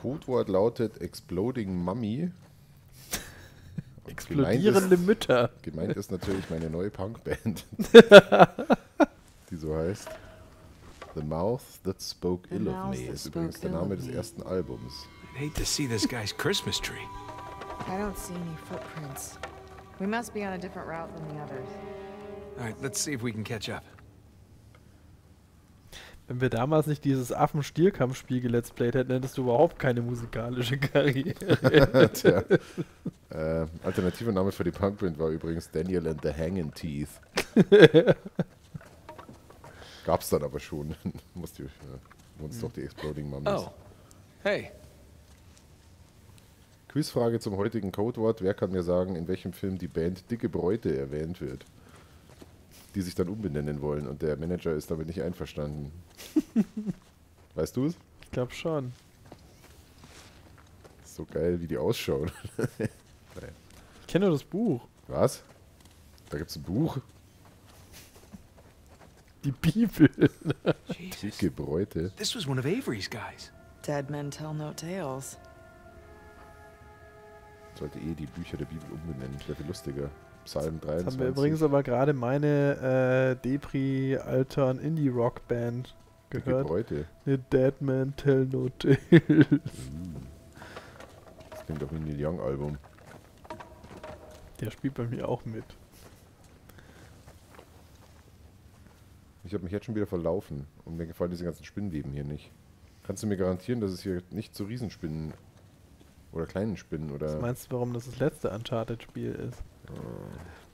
Codewort lautet Exploding Mummy. Explodierende Mütter. Gemeint ist natürlich meine neue Punkband, die so heißt. The Mouth That Spoke Ill of Me ist übrigens der Name des ersten Albums. I hate to see this guy's Christmas tree. I don't see any footprints. We must be on a different route than the others. All right, let's see if we can catch up. Wenn wir damals nicht dieses Affen-Stierkampf-Spiel gelet's played hätten, hättest du überhaupt keine musikalische Karriere. Tja. Alternativer Name für die Punkband war übrigens Daniel and the Hanging Teeth. Gab's dann aber schon. Musst du uns doch die Exploding Mummies. Oh. Hey. Quizfrage zum heutigen Codewort. Wer kann mir sagen, in welchem Film die Band Dicke Bräute erwähnt wird? Die sich dann umbenennen wollen und der Manager ist damit nicht einverstanden. Weißt du es? Ich glaube schon. So geil, wie die ausschauen. Ich kenne nur das Buch. Was? Da gibt's ein Buch? Die Bibel. Dicke Bräute. This was one of Avery's guys. Dead men tell no tales. Sollte eh die Bücher der Bibel umbenennen. Das wäre viel lustiger. Psalm 23. Das haben wir übrigens aber gerade meine Depri-Altern-Indie-Rock-Band gehört. Die Bräute. The Dead Man Tell No Tales. Das klingt doch wie ein Neil Young-Album. Der spielt bei mir auch mit. Ich habe mich jetzt schon wieder verlaufen und mir gefallen diese ganzen Spinnenweben hier nicht. Kannst du mir garantieren, dass es hier nicht zu Riesenspinnen oder kleinen Spinnen oder... Was meinst du, warum das das letzte Uncharted-Spiel ist?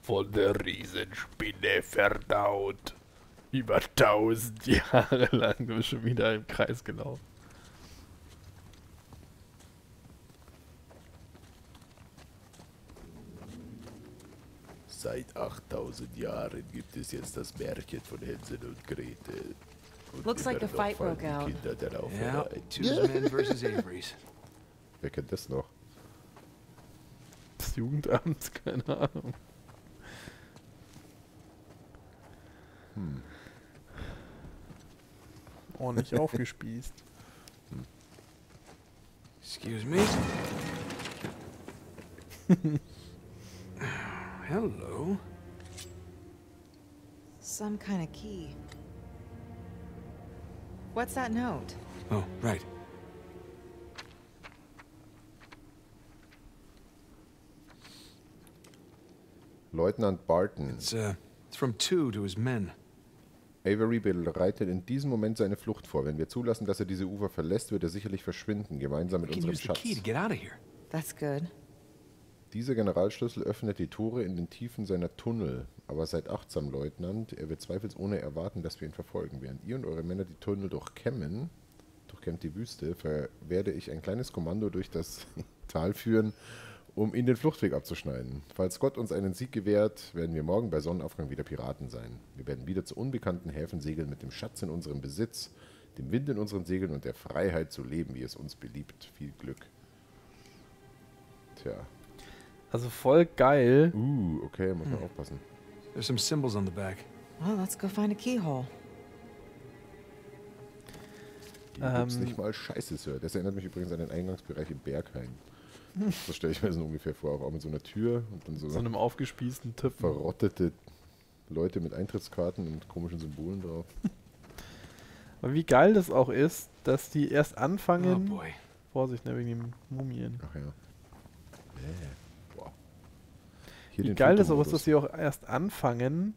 Von der Riesenspinne verdaut. Über 1000 Jahre lang bin ich schon wieder im Kreis gelaufen. Seit 8000 Jahren gibt es jetzt das Märchen von Hänsel und Gretel. Und looks like the fight broke out. Ja, two men versus Averys. Wer kennt das noch? Das Jugendamt, keine Ahnung. Hm. Ordentlich aufgespießt. Hm. Excuse me. Hello. Some kind of key. What's that note? Oh, right. Leutnant Barton. It's from two to his men. Avery Bill reitet in diesem Moment seine Flucht vor. Wenn wir zulassen, dass er diese Ufer verlässt, wird er sicherlich verschwinden, gemeinsam mit unserem Schatz. That's good. Dieser Generalschlüssel öffnet die Tore in den Tiefen seiner Tunnel. Aber seid achtsam, Leutnant. Er wird zweifelsohne erwarten, dass wir ihn verfolgen. Während ihr und eure Männer die Tunnel durchkämmt die Wüste, werde ich ein kleines Kommando durch das Tal führen, um ihn den Fluchtweg abzuschneiden. Falls Gott uns einen Sieg gewährt, werden wir morgen bei Sonnenaufgang wieder Piraten sein. Wir werden wieder zu unbekannten Häfen segeln mit dem Schatz in unserem Besitz, dem Wind in unseren Segeln und der Freiheit zu leben, wie es uns beliebt. Viel Glück. Tja. Also voll geil. Okay, muss man aufpassen. There's some symbols on the back. Well, let's go find a keyhole. Hier gibt's nicht mal Scheiße, Sir. Das erinnert mich übrigens an den Eingangsbereich im Bergheim. So stelle ich mir das ungefähr vor, auch mit so einer Tür und dann so einem aufgespießten Typen. Verrottete Leute mit Eintrittskarten und komischen Symbolen drauf. Aber wie geil das auch ist, dass die erst anfangen... Oh boy. Vorsicht, ne, wegen den Mumien. Ach ja. Boah. Hier wie geil das auch ist, dass die auch erst anfangen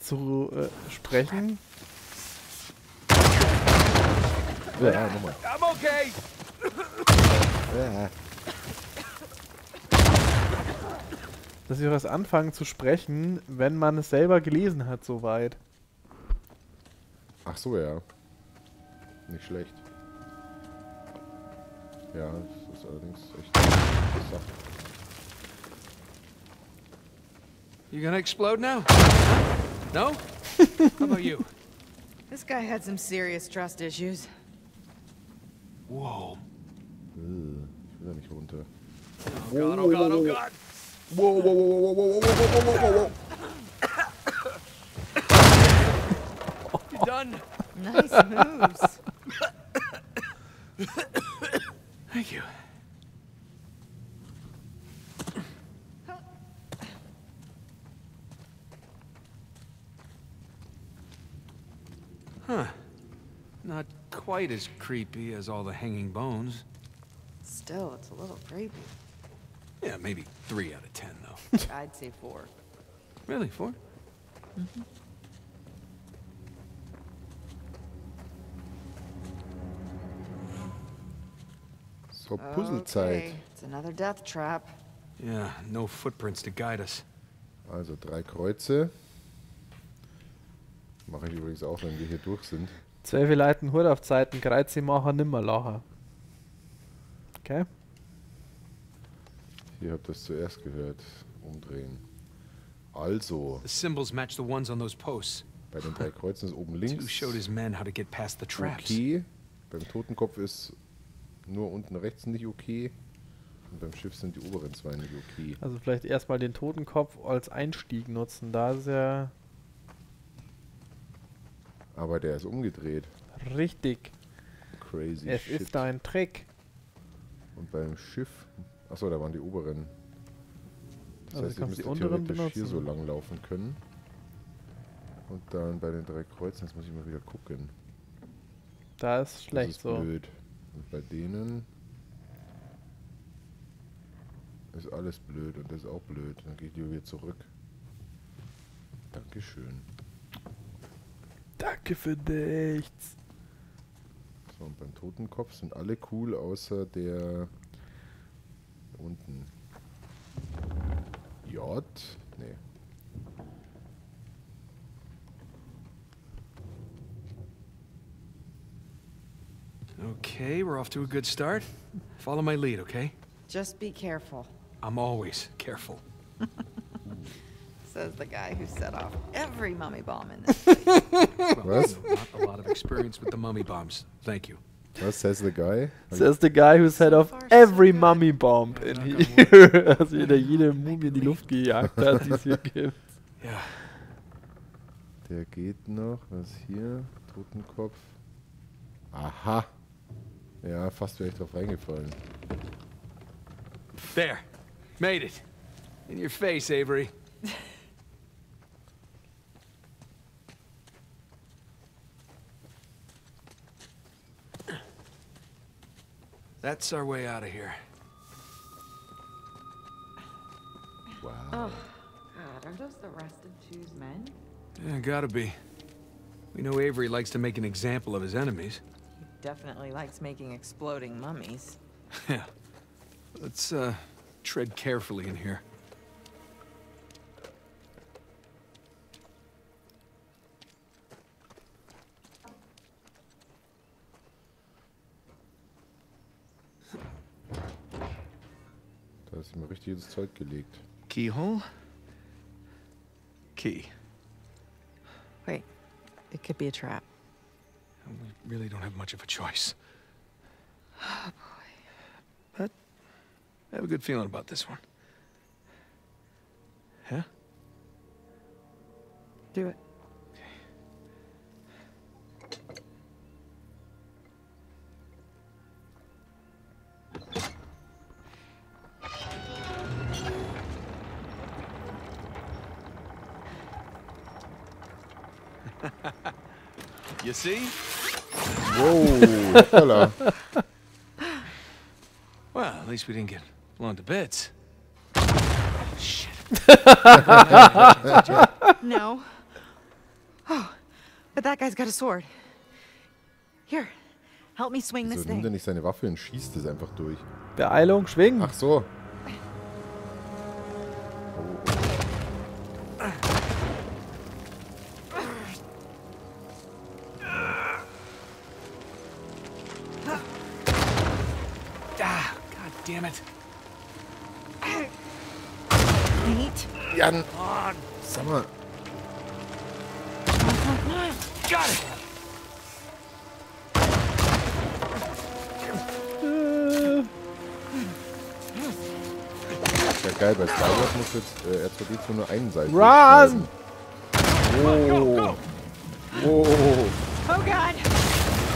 zu sprechen. Ja, nochmal. I'm okay! Dass sie auch erst anfangen zu sprechen, wenn man es selber gelesen hat, soweit. Ach so, ja. Nicht schlecht. Ja, das ist allerdings echt interessant. You gonna explode now? No? How about you? This guy had some serious trust issues. Wow. Ich will da nicht runter. Oh Gott, oh Gott, oh Gott! Wow, wow, wow, wow, wow, wow, wow, wow, wow, wow, wow, Thank you. Huh. Not quite as creepy as all the hanging bones. Still, it's a little creepy. Yeah, maybe 3 out of 10, though. I'd say 4. Really, 4? Mm-hmm. So, puzzle Zeit. It's another death trap. Yeah, no footprints to guide us. Also 3 Kreuze. Mache ich übrigens auch, wenn wir hier durch sind. 12 Leuten Hut auf Zeiten, Kreuze machen, nimmer lachen. Okay. Ihr habt das zuerst gehört. Umdrehen. Also. The symbols match the ones on those posts. Bei den 3 Kreuzen ist oben links. Okay. Beim Totenkopf ist nur unten rechts nicht okay. Und beim Schiff sind die oberen 2 nicht okay. Also vielleicht erstmal den Totenkopf als Einstieg nutzen. Da ist er. Aber der ist umgedreht. Richtig. Crazy. Es shit. Ist da ein Trick. Und beim Schiff. Achso, da waren die oberen. Das also heißt, ich müsste theoretisch benutzen. Hier so lang laufen können. Und dann bei den 3 Kreuzen, jetzt muss ich mal wieder gucken. Da ist schlecht, das ist so. Blöd. Und bei denen ist alles blöd und das ist auch blöd. Dann geht die wieder zurück. Dankeschön. Danke für nichts. So, und beim Totenkopf sind alle cool, außer der unten. J? Nee. Okay, we're off to a good start. Follow my lead, okay? Just be careful. I'm always careful. Says the guy who set off every mummy bomb in this city. Well, not a lot of experience with the mummy bombs. Thank you. What says the guy? Says the guy who set off every mummy bomb in here. Also jede Mumie in die Luft gejagt hat, die es hier gibt. Ja. Der geht noch. Was hier? Totenkopf. Aha. Ja, fast wäre ich drauf reingefallen. There. Made it. In your face, Avery. That's our way out of here. Wow. Oh, God, are those the rest of Chu's men? Yeah, gotta be. We know Avery likes to make an example of his enemies. He definitely likes making exploding mummies. Yeah. Let's, tread carefully in here. Da ist mir richtig ins Zeug gelegt. Keyhole? Key. Wait, it could be a trap. We really don't have much of a choice. Oh boy. But I have a good feeling about this one. Huh? Do it. You see? Whoa, hello. Well, at least we didn't get blown to bits. Shit. No. Oh, but that guy's got a sword. Here, help me swing this thing. Nimmt er nicht seine Waffe und schießt es einfach durch. Beeilung, schwingen. Ach so. Jetzt nur einen Seite. Run! Oh. Oh. Oh God!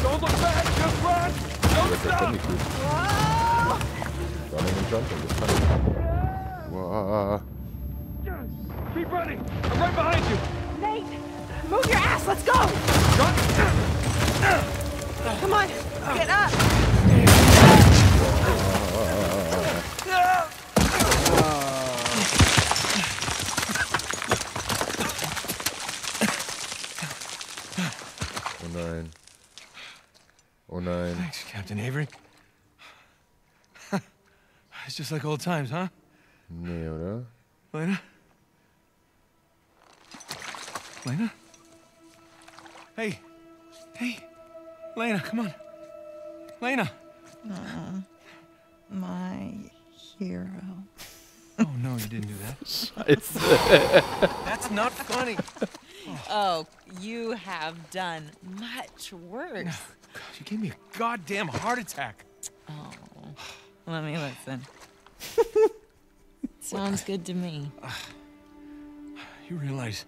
Don't look back, just run! Don't stop! jumping this time. Whoa. Keep running! I'm right behind you! Nate! Move your ass! Let's go! Come on! Get up! Oh nein. Oh nein. Thanks, Captain Avery. It's just like old times, huh? Nee, oder? Lena? Lena? Hey! Hey! Lena, come on! Lena! My hero. Oh, no, you didn't do that. Scheiße. That's not funny. Oh, you have done much worse. No, God, you gave me a goddamn heart attack. Oh, let me listen. Sounds good to me. You realize...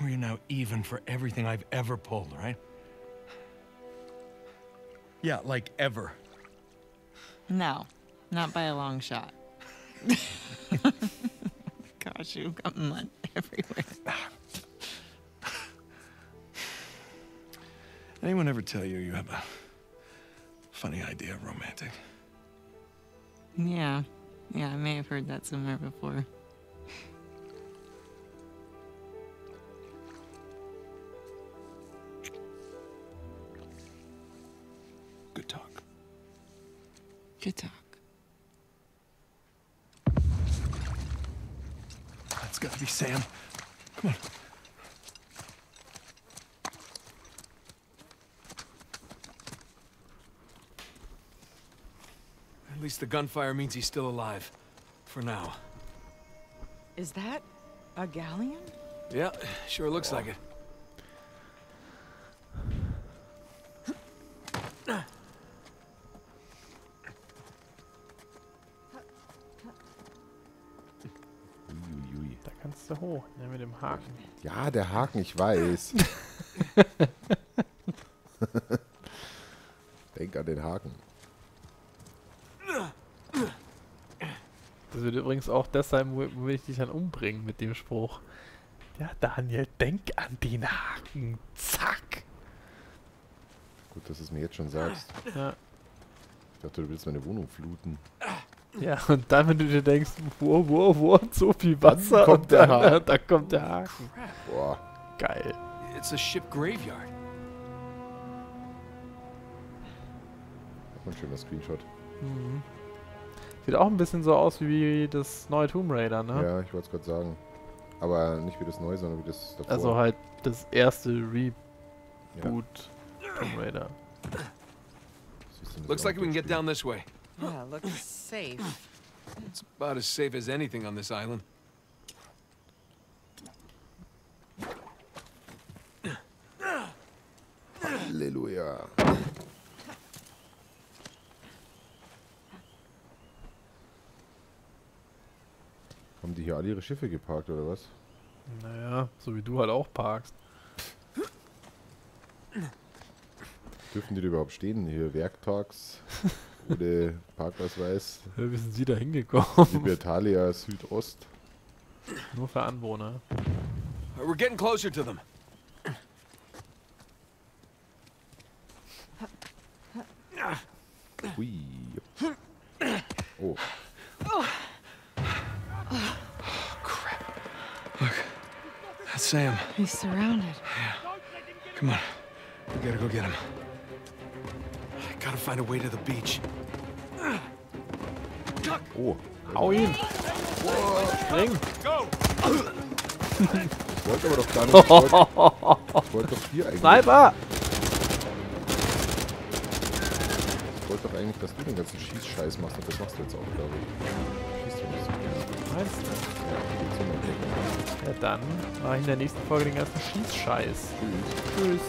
we're now even for everything I've ever pulled, right? Yeah, like ever. No, not by a long shot. Gosh, you've got mud everywhere. Anyone ever tell you you have a funny idea of romantic? Yeah, I may have heard that somewhere before. Good talk. That's gotta be Sam. Come on. At least the gunfire means he's still alive. For now. Is that a galleon? Yeah, sure looks like it. Oh, ja, mit dem Haken. Ja, der Haken, ich weiß. Denk an den Haken. Das wird übrigens auch das sein, wo ich dich dann umbringen mit dem Spruch. Ja, Daniel, denk an den Haken. Zack. Gut, dass du es mir jetzt schon sagst. Ja. Ich dachte, du willst meine Wohnung fluten. Ja, und dann, wenn du dir denkst, wow, so viel Wasser, kommt der Haken. Da kommt der Haken. Boah. Geil. It's a ship graveyard. Ein schöner Screenshot. Mhm. Sieht auch ein bisschen so aus wie das neue Tomb Raider, ne? Ja, ich wollte es gerade sagen. Aber nicht wie das neue, sondern wie das davor. Also halt das erste Reboot Tomb Raider. Looks like we can get down this way. Yeah, looks safe. It's about as safe as anything on this island. Hallelujah. Haben die hier alle ihre Schiffe geparkt, oder was? Naja, so wie du halt auch parkst. Dürfen die überhaupt stehen hier? Werktags? Oder Parkausweis. Wie sind Sie da hingekommen? Libertalia, Südost. Nur für Anwohner. We're getting closer to them. Hui. Oh. Oh. Crap. Look. That's Sam. He's surrounded. Yeah. Come on. We gotta go get him. Gotta find a way to the beach. Oh, hau ihn! Spring! Go! Ich wollte aber doch gar nicht. Ich wollte doch hier eigentlich. Sniper! Ich wollte doch eigentlich, dass du den ganzen Schießscheiß machst, und das machst du jetzt auch, glaube ich. Schießt du nicht so gerne. Meinst du? Ja, dann mache ich in der nächsten Folge den ganzen Schießscheiß. Tschüss. Tschüss.